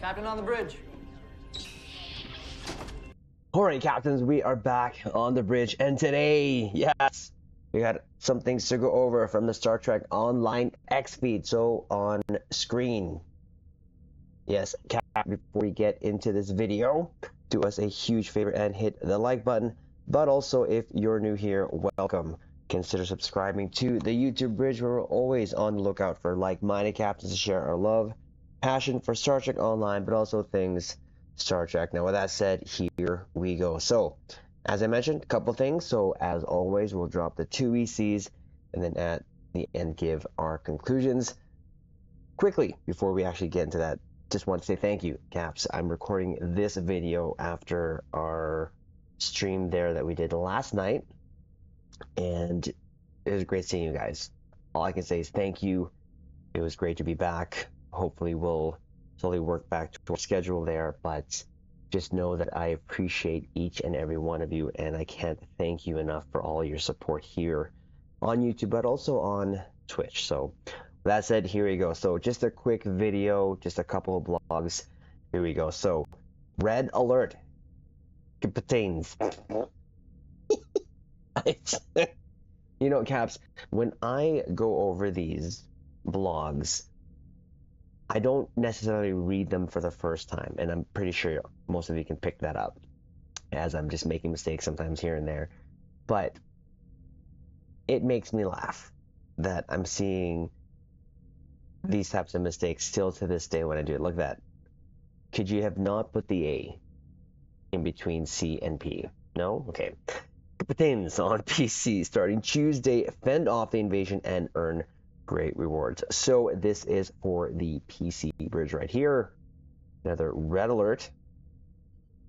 Captain on the bridge. Alright, captains, we are back on the bridge, and today, yes, we got some things to go over from the Star Trek Online X-Feed, so on screen. Yes, Cap, before we get into this video, do us a huge favor and hit the like button, but also, if you're new here, welcome. Consider subscribing to the YouTube bridge, where we're always on the lookout for like-minded captains to share our love, passion for Star Trek Online, but also things Star Trek. Now, with that said, here we go. So, as I mentioned, a couple things. So, as always, we'll drop the 2 ECs, and then at the end, give our conclusions. Quickly, before we actually get into that, just want to say thank you, Caps. I'm recording this video after our stream there that we did last night, and it was great seeing you guys. All I can say is thank you. It was great to be back. Hopefully, we'll slowly work back to our schedule there, but just know that I appreciate each and every one of you, and I can't thank you enough for all your support here on YouTube, but also on Twitch. So that said, here we go. So just a quick video, just a couple of blogs. Here we go. So red alert, captains. You know, Caps, when I go over these blogs, I don't necessarily read them for the first time, and I'm pretty sure most of you can pick that up, as I'm just making mistakes sometimes here and there. But it makes me laugh that I'm seeing these types of mistakes still to this day when I do it. Look at that. Could you have not put the A in between C and P? No? Okay. Captains on PC starting Tuesday, fend off the invasion and earn great rewards. So this is for the PC bridge right here. Another red alert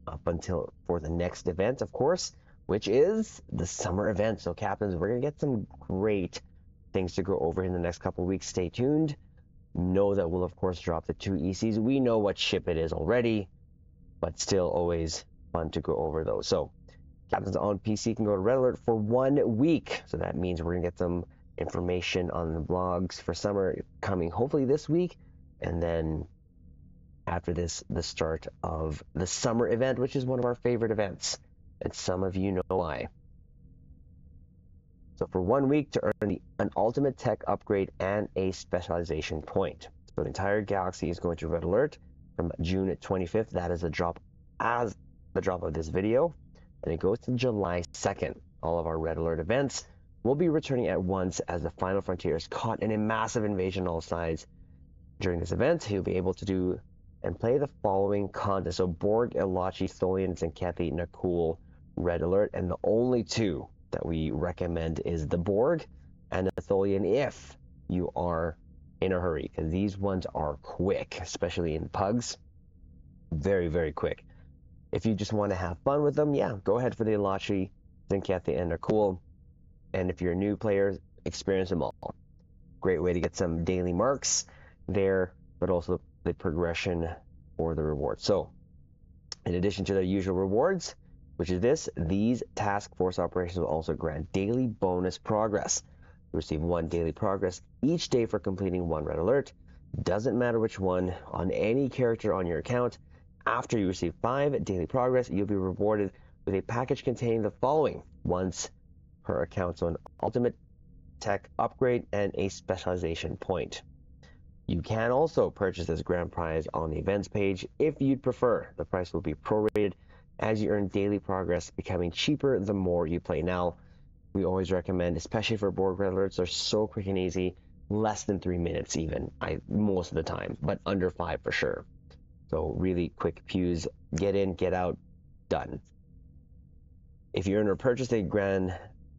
up until for the next event, of course, which is the summer event. So captains, we're gonna get some great things to go over in the next couple of weeks. Stay tuned. Know that we'll of course drop the 2 ECs. We know what ship it is already, but still always fun to go over those. So captains on PC can go to red alert for 1 week. So that means we're gonna get some information on the blogs for summer coming hopefully this week, and then after this, the start of the summer event, which is one of our favorite events, and some of you know why. So for 1 week to earn an ultimate tech upgrade and a specialization point. So the entire galaxy is going to red alert from June 25th. That is the drop as the drop of this video, and it goes to July 2nd. All of our red alert events will be returning at once, as the final frontier is caught in a massive invasion on all sides. During this event, he'll be able to do and play the following contest. So Borg, Elachi, Tholian, and Kathy Nakul, red alert, and the only 2 that we recommend is the Borg and the Tholian if you are in a hurry, because these ones are quick, especially in pugs. Very, very quick. If you just want to have fun with them, yeah, go ahead for the Elachi, then Kathy, and Nakul. And if you're a new player, experience them all. Great way to get some daily marks there, but also the progression or the reward. So, in addition to their usual rewards, which is this, these task force operations will also grant daily bonus progress. You receive 1 daily progress each day for completing 1 red alert. Doesn't matter which one, on any character on your account. After you receive 5 daily progress, you'll be rewarded with a package containing the following once per account. So an ultimate tech upgrade and a specialization point. You can also purchase this grand prize on the events page if you'd prefer. The price will be prorated as you earn daily progress, becoming cheaper the more you play. Now, we always recommend, especially for Borg red alerts, they're so quick and easy, less than 3 minutes even, most of the time, but under 5 for sure. So really quick pews, get in, get out, done. If you're in or purchase a grand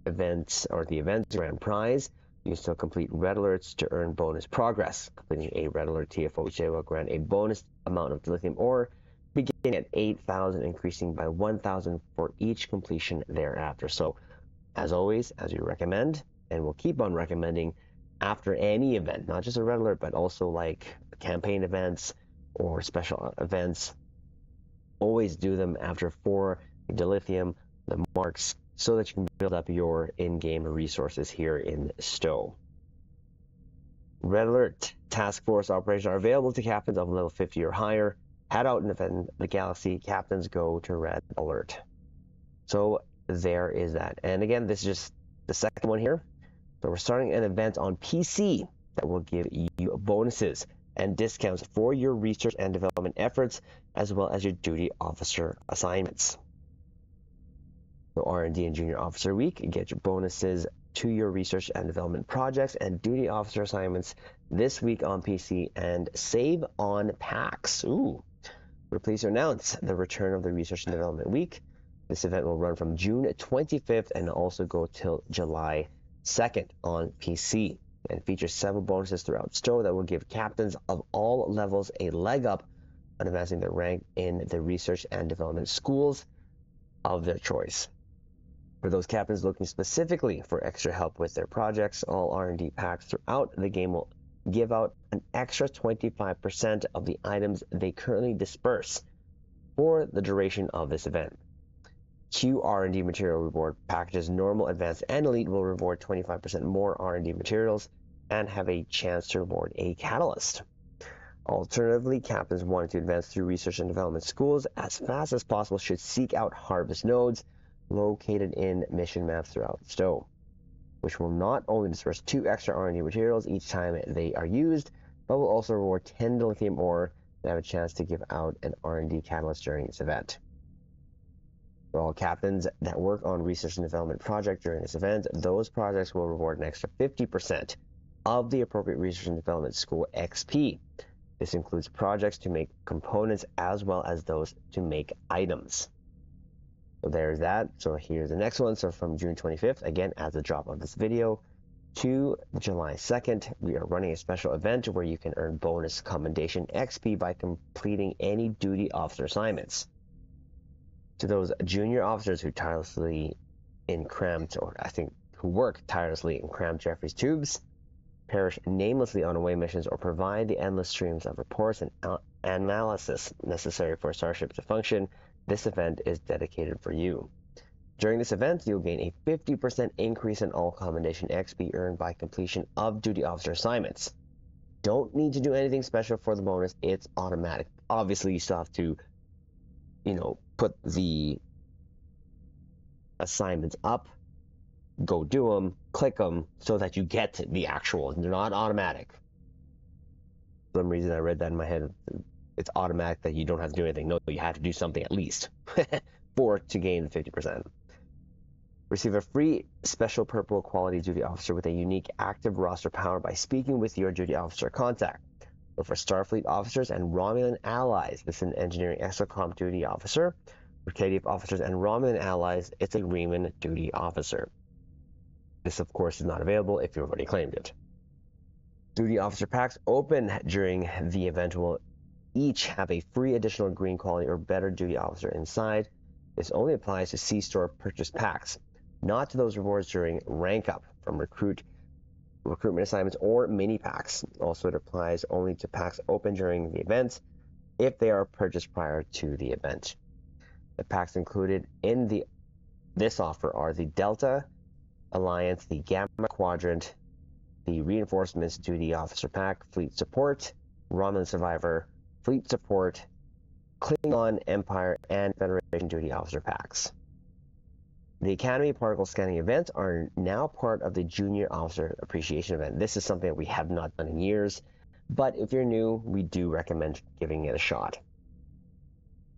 events or the events grand prize, you can still complete red alerts to earn bonus progress. Completing a red alert TFO each day will grant a bonus amount of dilithium ore, beginning at 8,000, increasing by 1,000 for each completion thereafter. So, as always, as we recommend, and we'll keep on recommending after any event, not just a red alert, but also like campaign events or special events, always do them after 4 dilithium, the marks, so that you can build up your in-game resources here in Stow. Red Alert Task Force operations are available to captains of level 50 or higher. Head out in the galaxy, captains go to red alert. So there is that. And again, this is just the second one here. So we're starting an event on PC that will give you bonuses and discounts for your research and development efforts, as well as your duty officer assignments. So R&D and Junior Officer Week, get your bonuses to your research and development projects and duty officer assignments this week on PC, and save on packs. Ooh. We're pleased to announce the return of the Research and Development Week. This event will run from June 25th and also go till July 2nd on PC, and features several bonuses throughout Stow that will give captains of all levels a leg up on advancing their rank in the research and development schools of their choice. For those captains looking specifically for extra help with their projects, all R&D packs throughout the game will give out an extra 25% of the items they currently disperse for the duration of this event. Q R&D material reward packages, normal, advanced, and elite, will reward 25% more R&D materials and have a chance to reward a catalyst. Alternatively, captains wanting to advance through research and development schools as fast as possible should seek out harvest nodes located in mission maps throughout Stow, which will not only disperse 2 extra R&D materials each time they are used, but will also reward 10 Dilithium ore that have a chance to give out an R&D catalyst during this event. For all captains that work on research and development project during this event, those projects will reward an extra 50% of the appropriate research and development school XP. This includes projects to make components as well as those to make items. So there's that. So here's the next one. So from June 25th, again, as the drop of this video, to July 2nd, we are running a special event where you can earn bonus commendation XP by completing any duty officer assignments. To those junior officers who work tirelessly in cramped Jeffrey's tubes, perish namelessly on away missions, or provide the endless streams of reports and analysis necessary for Starship to function, this event is dedicated for you. During this event, you'll gain a 50% increase in all commendation XP earned by completion of duty officer assignments. Don't need to do anything special for the bonus, it's automatic. Obviously, you still have to, put the assignments up, go do them, click them, so that you get the actual. They're not automatic. For some reason, I read that in my head. It's automatic that you don't have to do anything. No, you have to do something at least to gain 50%. Receive a free special purple quality duty officer with a unique active roster power by speaking with your duty officer contact. But for Starfleet officers and Romulan allies, this is an engineering exocomp duty officer. For KDF officers and Romulan allies, it's a Riemann duty officer. This, of course, is not available if you've already claimed it. Duty officer packs open during the event will each have a free additional green quality or better duty officer inside. This only applies to C-Store purchase packs, not to those rewards during rank up from recruitment assignments or mini packs. Also, it applies only to packs open during the event if they are purchased prior to the event. The packs included in this offer are the Delta Alliance, the Gamma Quadrant, the Reinforcements Duty Officer Pack, Fleet Support, Romulan Survivor, Fleet Support, Klingon Empire, and Federation Duty Officer Packs. The Academy particle scanning events are now part of the Junior Officer Appreciation Event. This is something that we have not done in years, but if you're new, we do recommend giving it a shot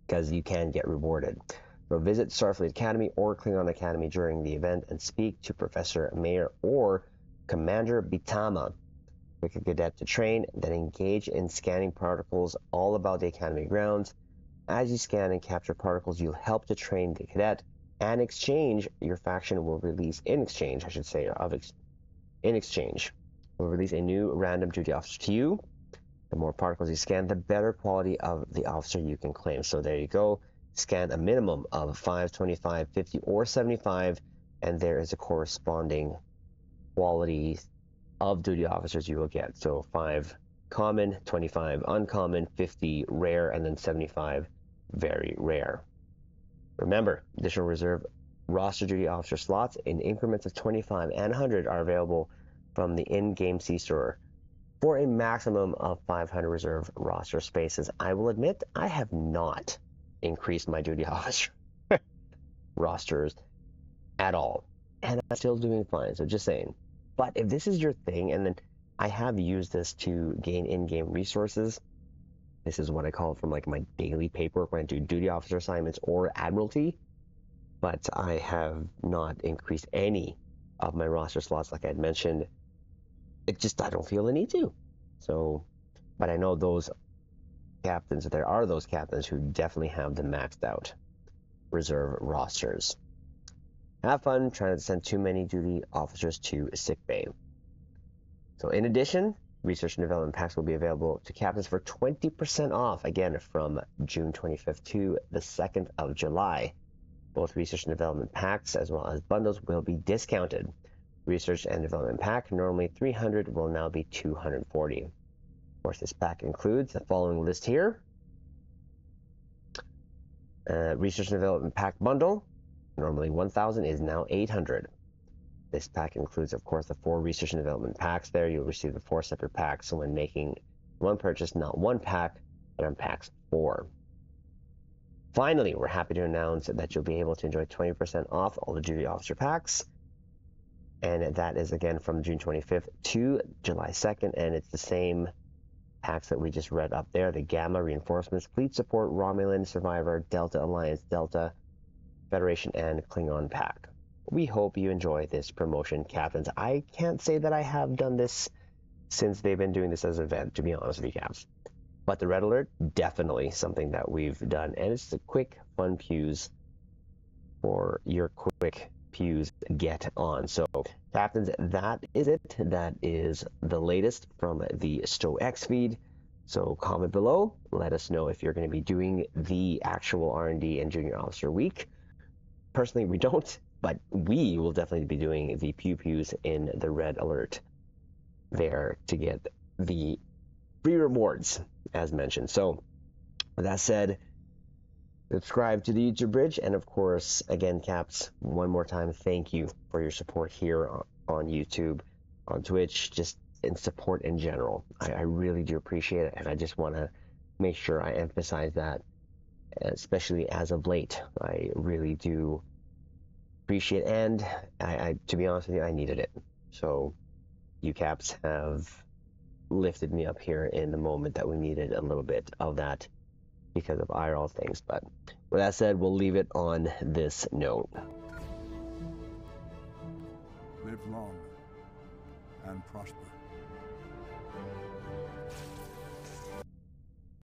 because you can get rewarded. So visit Starfleet Academy or Klingon Academy during the event and speak to Professor Mayer or Commander Bitama. Pick a cadet to train, then engage in scanning particles all about the Academy grounds. As you scan and capture particles, you'll help to train the cadet, and your faction will release a new random duty officer to you. The more particles you scan, the better quality of the officer you can claim. So there you go. Scan a minimum of 5, 25, 50, or 75, and there is a corresponding quality of duty officers you will get. So 5 common, 25 uncommon, 50 rare, and then 75 very rare. Remember, additional reserve roster duty officer slots in increments of 25 and 100 are available from the in-game C-Store for a maximum of 500 reserve roster spaces. I will admit I have not increased my duty officer rosters at all, and I'm still doing fine, so just saying. But if this is your thing, and then I have used this to gain in-game resources. This is what I call it from like my daily paperwork when I do duty officer assignments or admiralty, but I have not increased any of my roster slots like I had mentioned. It just, I don't feel the need to. So, but I know those captains, there are those captains who definitely have the maxed out reserve rosters. Have fun trying to send too many duty officers to sickbay. So in addition, research and development packs will be available to captains for 20% off, again, from June 25th to the 2nd of July. Both research and development packs as well as bundles will be discounted. Research and development pack, normally $300, will now be $240. Of course, this pack includes the following list here. Research and development pack bundle, normally $1,000, is now $800. This pack includes, of course, the 4 research and development packs there. You'll receive the 4 separate packs. So when making one purchase, not one pack, but on packs 4. Finally, we're happy to announce that you'll be able to enjoy 20% off all the duty officer packs. And that is, again, from June 25th to July 2nd. And it's the same packs that we just read up there. The Gamma Reinforcements, Fleet Support, Romulan, Survivor, Delta Alliance, Delta, Federation, and Klingon pack. We hope you enjoy this promotion, captains. I can't say that I have done this since they've been doing this as an event, to be honest with you, caps. But the Red Alert, definitely something that we've done. And it's a quick, fun pews for your quick pews get on. So, captains, that is it. That is the latest from the STOX feed. So comment below. Let us know if you're going to be doing the actual R&D and Junior Officer Week. Personally, we don't. But we will definitely be doing the Pew Pews in the Red Alert there to get the free rewards, as mentioned. So, with that said, subscribe to the YouTube Bridge. And, of course, again, Caps, one more time, thank you for your support here on YouTube, on Twitch, just in support in general. I really do appreciate it, and I just want to make sure I emphasize that, especially as of late. I really do appreciate, and I to be honest with you, I needed it. So you caps have lifted me up here in the moment that we needed a little bit of that because of IRL things. But with that said, we'll leave it on this note. Live long and prosper.